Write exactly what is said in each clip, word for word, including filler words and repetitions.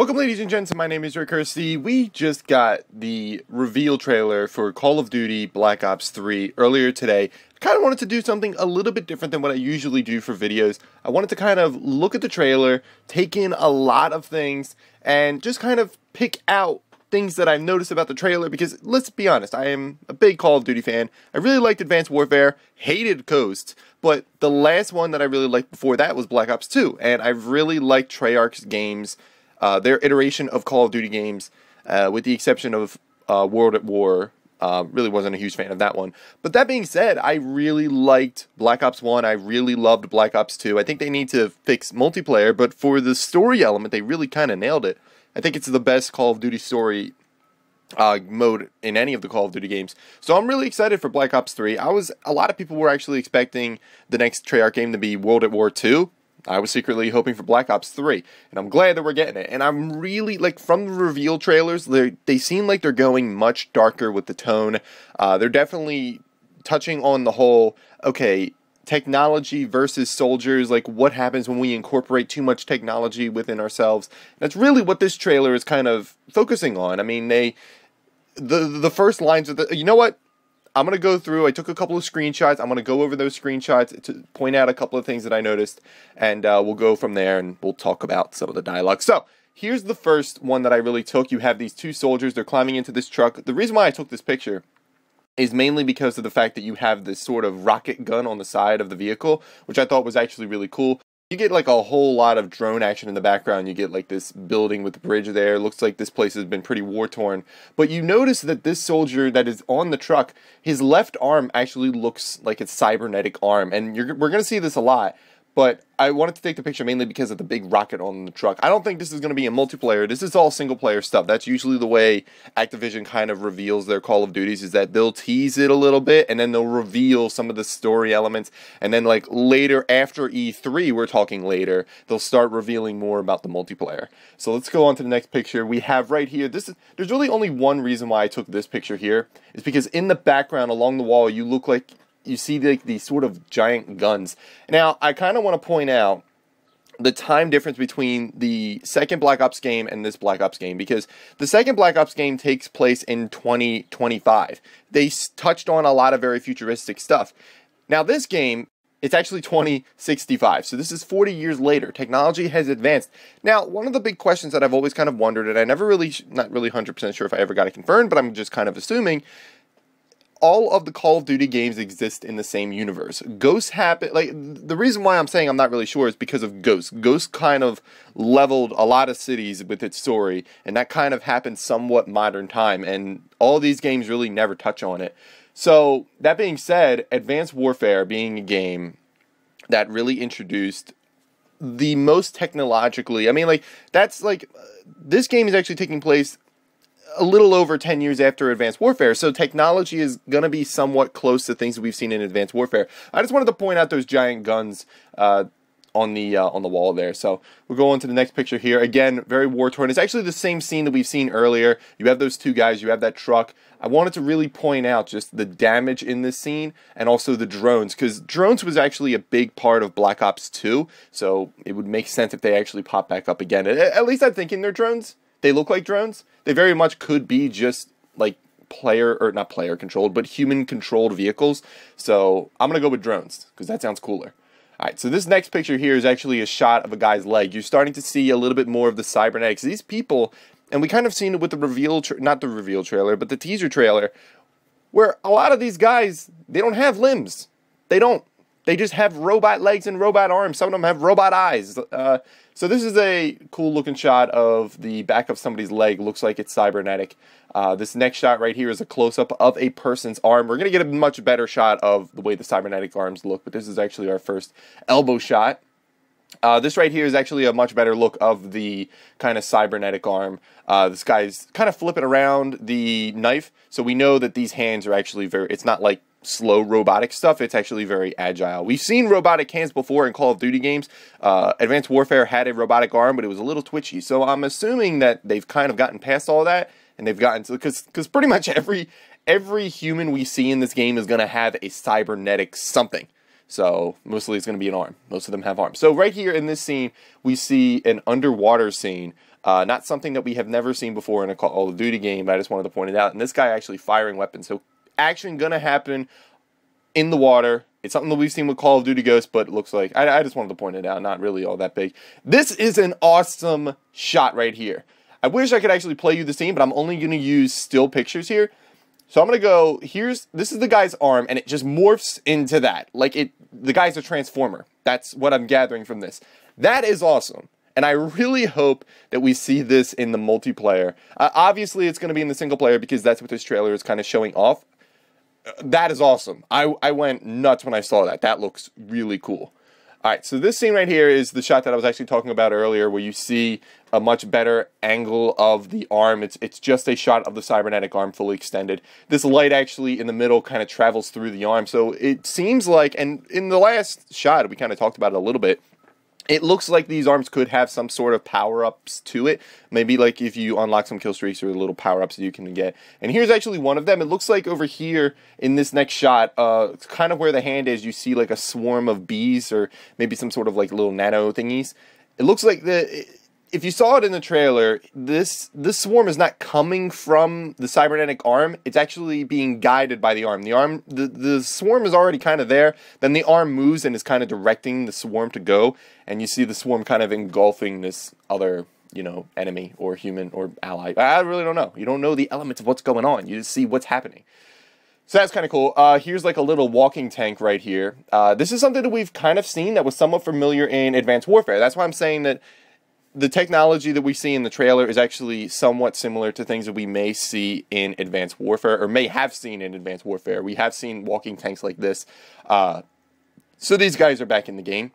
Welcome, ladies and gents, my name is Rick Curci. We just got the reveal trailer for Call of Duty Black Ops three earlier today. I kind of wanted to do something a little bit different than what I usually do for videos. I wanted to kind of look at the trailer, take in a lot of things, and just kind of pick out things that I've noticed about the trailer, because let's be honest, I am a big Call of Duty fan. I really liked Advanced Warfare, hated Ghosts, but the last one that I really liked before that was Black Ops two, and I've really liked Treyarch's games. Uh, their iteration of Call of Duty games, uh, with the exception of uh, World at War, uh, really wasn't a huge fan of that one. But that being said, I really liked Black Ops one. I really loved Black Ops two. I think they need to fix multiplayer, but for the story element, they really kind of nailed it. I think it's the best Call of Duty story uh, mode in any of the Call of Duty games. So I'm really excited for Black Ops three. I was a lot of people were actually expecting the next Treyarch game to be World at War two. I was secretly hoping for Black Ops three, and I'm glad that we're getting it. And I'm really, like, from the reveal trailers, they seem like they're going much darker with the tone. Uh, they're definitely touching on the whole, okay, technology versus soldiers, like, what happens when we incorporate too much technology within ourselves. That's really what this trailer is kind of focusing on. I mean, they, the, the first lines of the, you know what? I'm going to go through, I took a couple of screenshots, I'm going to go over those screenshots to point out a couple of things that I noticed, and uh, we'll go from there and we'll talk about some of the dialogue. So, here's the first one that I really took. You have these two soldiers, they're climbing into this truck. The reason why I took this picture is mainly because of the fact that you have this sort of rocket gun on the side of the vehicle, which I thought was actually really cool. You get like a whole lot of drone action in the background. You get like this building with the bridge there. It looks like this place has been pretty war-torn. But you notice that this soldier that is on the truck, his left arm actually looks like it's cybernetic arm. And you're, we're going to see this a lot. But I wanted to take the picture mainly because of the big rocket on the truck. I don't think this is going to be in multiplayer. This is all single-player stuff. That's usually the way Activision kind of reveals their Call of Duties, is that they'll tease it a little bit, and then they'll reveal some of the story elements. And then, like, later, after E three, we're talking later, they'll start revealing more about the multiplayer. So let's go on to the next picture. We have right here, this is, there's really only one reason why I took this picture here, is because in the background, along the wall, you look like... you see like these sort of giant guns. Now, I kind of want to point out the time difference between the second Black Ops game and this Black Ops game, because the second Black Ops game takes place in twenty twenty-five. They touched on a lot of very futuristic stuff. Now, this game, it's actually twenty sixty-five, so this is forty years later. Technology has advanced. Now, one of the big questions that I've always kind of wondered, and I never really, not really one hundred percent sure if I ever got it confirmed, but I'm just kind of assuming, all of the Call of Duty games exist in the same universe. Ghosts happen, like, the reason why I'm saying I'm not really sure is because of Ghosts. Ghosts kind of leveled a lot of cities with its story, and that kind of happened somewhat modern time, and all these games really never touch on it. So, that being said, Advanced Warfare being a game that really introduced the most technologically, I mean, like, that's, like, this game is actually taking place a little over ten years after Advanced Warfare, so technology is going to be somewhat close to things that we've seen in Advanced Warfare. I just wanted to point out those giant guns uh, on the uh, on the wall there. So we'll go on to the next picture here. Again, very war-torn. It's actually the same scene that we've seen earlier. You have those two guys, you have that truck. I wanted to really point out just the damage in this scene and also the drones, because drones was actually a big part of Black Ops two, so it would make sense if they actually pop back up again. At least I'm thinking they're drones. They look like drones. They very much could be just, like, player, or not player controlled, but human controlled vehicles. So I'm going to go with drones because that sounds cooler. All right, so this next picture here is actually a shot of a guy's leg. You're starting to see a little bit more of the cybernetics. These people, and we kind of seen it with the reveal, tra not the reveal trailer, but the teaser trailer, where a lot of these guys, they don't have limbs. They don't. They just have robot legs and robot arms. Some of them have robot eyes. Uh, so this is a cool-looking shot of the back of somebody's leg. Looks like it's cybernetic. Uh, this next shot right here is a close-up of a person's arm. We're going to get a much better shot of the way the cybernetic arms look, but this is actually our first elbow shot. Uh, this right here is actually a much better look of the kind of cybernetic arm. Uh, this guy's kind of flipping around the knife, so we know that these hands are actually very... It's not like slow robotic stuff, it's actually very agile. We've seen robotic hands before in Call of Duty games. Uh, Advanced Warfare had a robotic arm, but it was a little twitchy. So I'm assuming that they've kind of gotten past all that, and they've gotten to, because because pretty much every every human we see in this game is going to have a cybernetic something. So mostly it's going to be an arm. Most of them have arms. So right here in this scene, we see an underwater scene Uh, not something that we have never seen before in a Call of Duty game, but I just wanted to point it out. And this guy actually firing weapons. So action going to happen in the water. It's something that we've seen with Call of Duty Ghosts, but it looks like, I, I just wanted to point it out, not really all that big. This is an awesome shot right here. I wish I could actually play you the scene, but I'm only going to use still pictures here. So I'm going to go, here's, this is the guy's arm, and it just morphs into that. Like, it, the guy's a transformer. That's what I'm gathering from this. That is awesome. And I really hope that we see this in the multiplayer. Uh, obviously, it's going to be in the single player because that's what this trailer is kind of showing off. Uh, that is awesome. I, I went nuts when I saw that. That looks really cool. All right, so this scene right here is the shot that I was actually talking about earlier where you see a much better angle of the arm. It's, it's just a shot of the cybernetic arm fully extended. This light actually in the middle kind of travels through the arm. So it seems like, and in the last shot, we kind of talked about it a little bit, it looks like these arms could have some sort of power-ups to it. Maybe like if you unlock some kill streaks or little power-ups that you can get. And here's actually one of them. It looks like over here in this next shot, uh, it's kind of where the hand is. You see like a swarm of bees or maybe some sort of like little nano thingies. It looks like the... If you saw it in the trailer, this this swarm is not coming from the cybernetic arm. It's actually being guided by the arm. The arm, the, the swarm is already kind of there. Then the arm moves and is kind of directing the swarm to go. And you see the swarm kind of engulfing this other, you know, enemy or human or ally. I really don't know. You don't know the elements of what's going on. You just see what's happening. So that's kind of cool. Uh, here's like a little walking tank right here. Uh, this is something that we've kind of seen that was somewhat familiar in Advanced Warfare. That's why I'm saying that the technology that we see in the trailer is actually somewhat similar to things that we may see in Advanced Warfare, or may have seen in Advanced Warfare. We have seen walking tanks like this. Uh, so these guys are back in the game.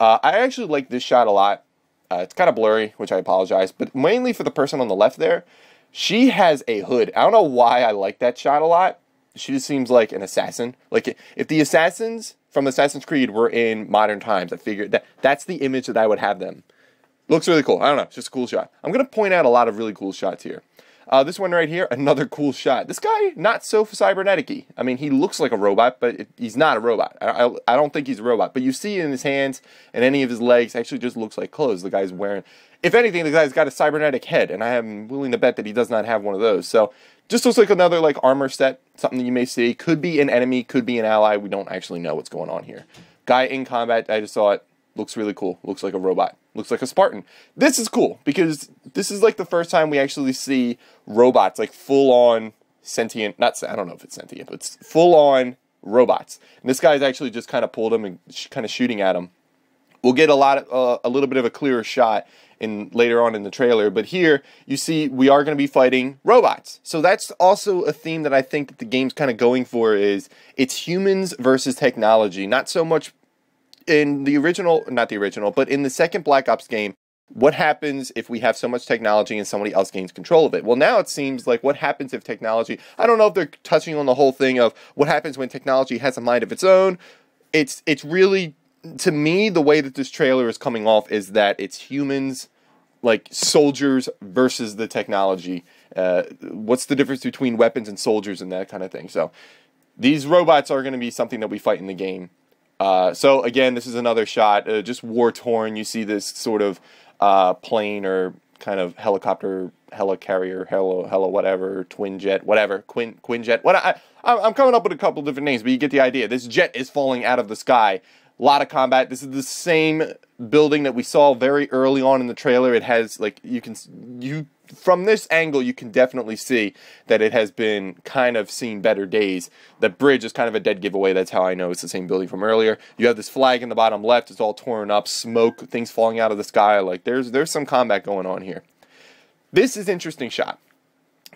Uh, I actually like this shot a lot. Uh, it's kind of blurry, which I apologize, but mainly for the person on the left there, she has a hood. I don't know why I like that shot a lot. She just seems like an assassin. Like, if the assassins from Assassin's Creed were in modern times, I figured that that's the image that I would have them. Looks really cool. I don't know. It's just a cool shot. I'm going to point out a lot of really cool shots here. Uh, this one right here, another cool shot. This guy, not so cybernetic-y. I mean, he looks like a robot, but it, he's not a robot. I, I, I don't think he's a robot. But you see in his hands and any of his legs actually just looks like clothes the guy's wearing. If anything, the guy's got a cybernetic head, and I am willing to bet that he does not have one of those. So, just looks like another like armor set, something that you may see. Could be an enemy, could be an ally. We don't actually know what's going on here. Guy in combat, I just saw it. Looks really cool. Looks like a robot. Looks like a Spartan. This is cool because this is like the first time we actually see robots, like full-on sentient, not, I don't know if it's sentient, but it's full-on robots. And this guy's actually just kind of pulled him and sh kind of shooting at him. We'll get a lot of, uh, a little bit of a clearer shot in later on in the trailer, but here you see we are going to be fighting robots. So that's also a theme that I think that the game's kind of going for is it's humans versus technology, not so much in the original, not the original, but in the second Black Ops game, what happens if we have so much technology and somebody else gains control of it? Well, now it seems like what happens if technology, I don't know if they're touching on the whole thing of what happens when technology has a mind of its own. It's, it's really, to me, the way that this trailer is coming off is that it's humans, like soldiers versus the technology. Uh, what's the difference between weapons and soldiers and that kind of thing? So these robots are going to be something that we fight in the game. Uh, so again, this is another shot, uh, just war-torn. You see this sort of uh, plane or kind of helicopter, helicarrier, hello, hello, whatever, twin jet, whatever, quin, quinjet. What I, I, I'm coming up with a couple different names, but you get the idea. This jet is falling out of the sky. A lot of combat. This is the same building that we saw very early on in the trailer. It has like you can you from this angle you can definitely see that it has been kind of seen better days. The bridge is kind of a dead giveaway. That's how I know it's the same building from earlier. You have this flag in the bottom left. It's all torn up, smoke, things falling out of the sky. Like there's there's some combat going on here. This is an interesting shot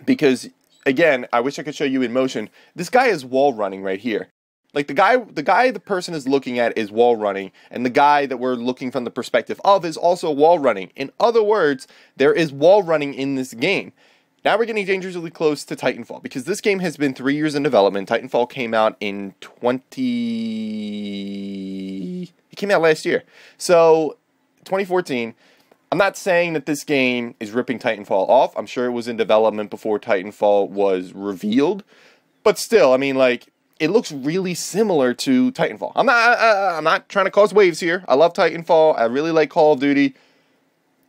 because again, I wish I could show you in motion. This guy is wall running right here. Like, the guy, the guy the person is looking at is wall running, and the guy that we're looking from the perspective of is also wall running. In other words, there is wall running in this game. Now we're getting dangerously close to Titanfall, because this game has been three years in development. Titanfall came out in twenty... It came out last year. So, twenty fourteen... I'm not saying that this game is ripping Titanfall off. I'm sure it was in development before Titanfall was revealed. But still, I mean, like... It looks really similar to Titanfall. I'm not, uh, I'm not trying to cause waves here. I love Titanfall. I really like Call of Duty.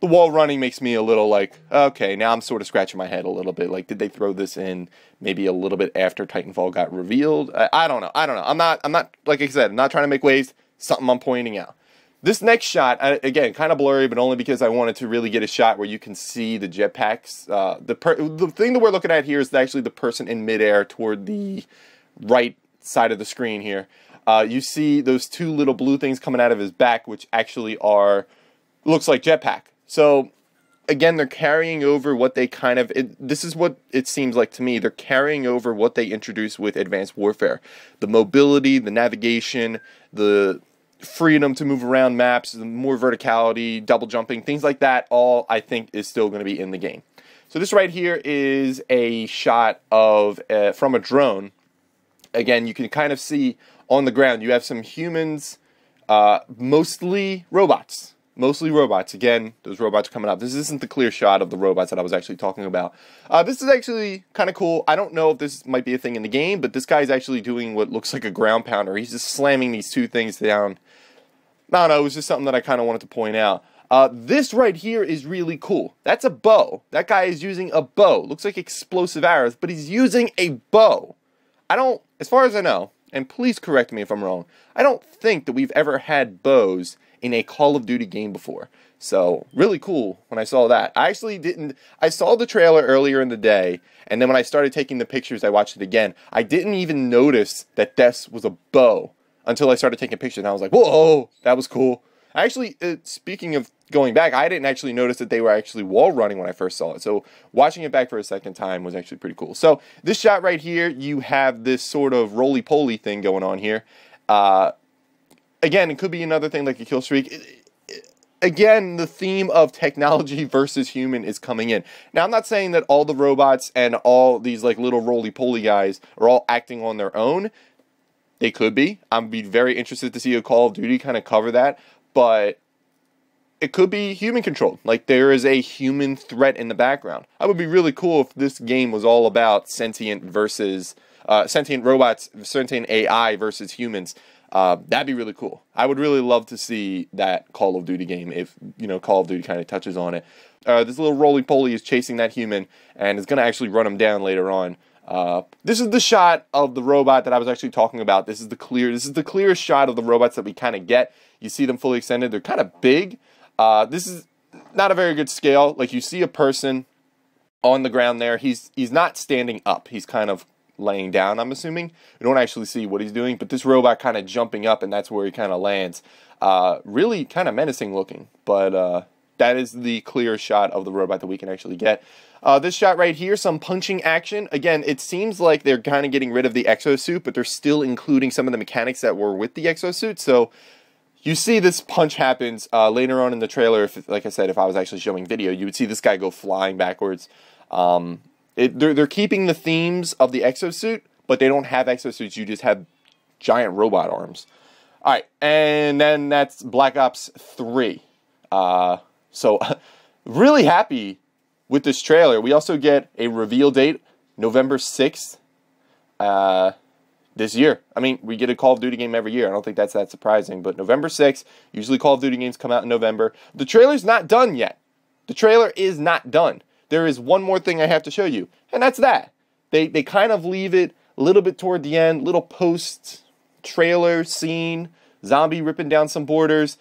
the wall running makes me a little like, okay, now I'm sort of scratching my head a little bit. Like, did they throw this in maybe a little bit after Titanfall got revealed? I, I don't know. I don't know. I'm not, I'm not, like I said, I'm not trying to make waves. Something I'm pointing out. This next shot, I, again, kind of blurry, but only because I wanted to really get a shot where you can see the jetpacks. Uh, the, per the thing that we're looking at here is actually the person in midair toward the right side of the screen here. Uh, you see those two little blue things coming out of his back, which actually are, looks like jetpack. So, again, they're carrying over what they kind of, it, this is what it seems like to me, they're carrying over what they introduced with Advanced Warfare. The mobility, the navigation, the freedom to move around maps, the more verticality, double jumping, things like that, all I think is still going to be in the game. So this right here is a shot of, uh, from a drone. Again, you can kind of see on the ground, you have some humans, uh, mostly robots. Mostly robots. Again, those robots coming up. This isn't the clear shot of the robots that I was actually talking about. Uh, this is actually kind of cool. I don't know if this might be a thing in the game, but this guy's actually doing what looks like a ground pounder. He's just slamming these two things down. I don't know. It was just something that I kind of wanted to point out. Uh, this right here is really cool. That's a bow. That guy is using a bow. Looks like explosive arrows, but he's using a bow. I don't, as far as I know, and please correct me if I'm wrong, I don't think that we've ever had bows in a Call of Duty game before. So, really cool when I saw that. I actually didn't, I saw the trailer earlier in the day, and then when I started taking the pictures, I watched it again. I didn't even notice that this was a bow until I started taking pictures, and I was like, whoa, that was cool. Actually, uh, speaking of going back, I didn't actually notice that they were actually wall running when I first saw it. So, watching it back for a second time was actually pretty cool. So, this shot right here, you have this sort of roly-poly thing going on here. Uh... Again, it could be another thing like a kill streak. It, it, again, the theme of technology versus human is coming in. Now, I'm not saying that all the robots and all these like little roly-poly guys are all acting on their own. They could be. I'd be very interested to see a Call of Duty kind of cover that. But it could be human-controlled. Like, there is a human threat in the background. That would be really cool if this game was all about sentient versus... Uh, sentient robots, sentient A I versus humans. Uh, that'd be really cool. I would really love to see that Call of Duty game if, you know, Call of Duty kind of touches on it. Uh, this little roly-poly is chasing that human and is going to actually run him down later on. Uh, this is the shot of the robot that I was actually talking about. This is the clear, this is the clearest shot of the robots that we kind of get. You see them fully extended. They're kind of big. Uh, this is not a very good scale. Like, you see a person on the ground there. He's, he's not standing up. He's kind of laying down, I'm assuming. We don't actually see what he's doing, but this robot kind of jumping up, and that's where he kind of lands. Uh, really kind of menacing looking, but uh, that is the clear shot of the robot that we can actually get. Uh, this shot right here, some punching action. Again, it seems like they're kind of getting rid of the exosuit, but they're still including some of the mechanics that were with the exosuit, so you see this punch happens uh, later on in the trailer. If, like I said, if I was actually showing video, you would see this guy go flying backwards. Um... It, they're, they're keeping the themes of the exosuit, but they don't have exosuits. You just have giant robot arms. All right, and then that's Black Ops three. Uh, so, really happy with this trailer. We also get a reveal date, November sixth uh, this year. I mean, we get a Call of Duty game every year. I don't think that's that surprising, but November sixth, usually Call of Duty games come out in November. The trailer's not done yet. The trailer is not done. There is one more thing I have to show you, and that's that. They, they kind of leave it a little bit toward the end, little post-trailer scene, zombie ripping down some borders.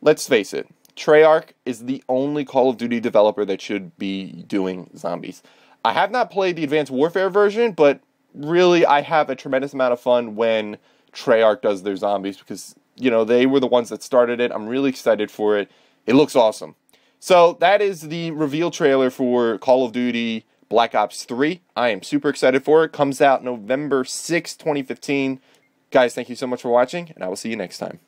Let's face it, Treyarch is the only Call of Duty developer that should be doing zombies. I have not played the Advanced Warfare version, but really I have a tremendous amount of fun when Treyarch does their zombies because, you know, they were the ones that started it. I'm really excited for it. It looks awesome. So that is the reveal trailer for Call of Duty Black Ops three. I am super excited for it. Comes out November sixth, twenty fifteen. Guys, thank you so much for watching, and I will see you next time.